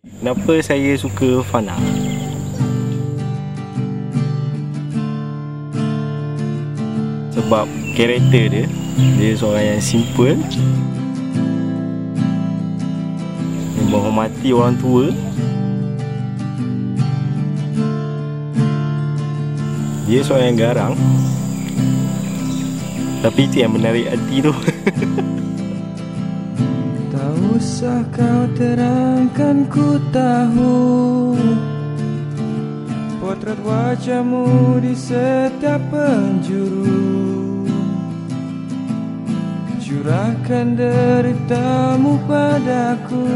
Kenapa saya suka Fana? Sebab karakter dia, dia seorang yang simple, yang menghormati orang tua. Dia seorang yang garang, tapi itu yang menarik hati tu. Tak usah kau terangkan, ku tahu potret wajahmu di setiap penjuru. Curahkan deritamu padaku,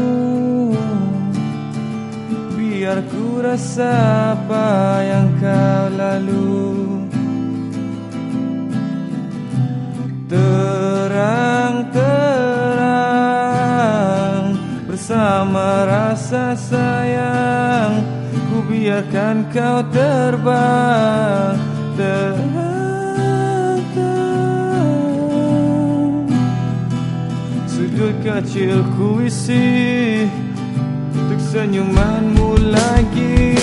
biar ku rasa apa yang kau lalui. Bersama rasa sayang, ku biarkan kau terbang, sudut kecil ku isi untuk senyumanmu lagi.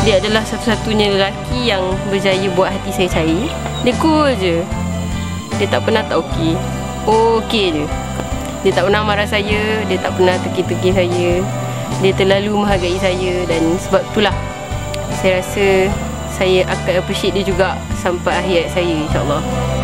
Dia adalah satu-satunya lelaki yang berjaya buat hati saya cair. Dia cool je. Dia tak pernah tak okey. Okey je. Dia tak pernah marah saya, dia tak pernah teki-teki saya. Dia terlalu menghargai saya dan sebab itulah saya rasa saya akan appreciate dia juga sampai akhir hayat saya, insya-Allah.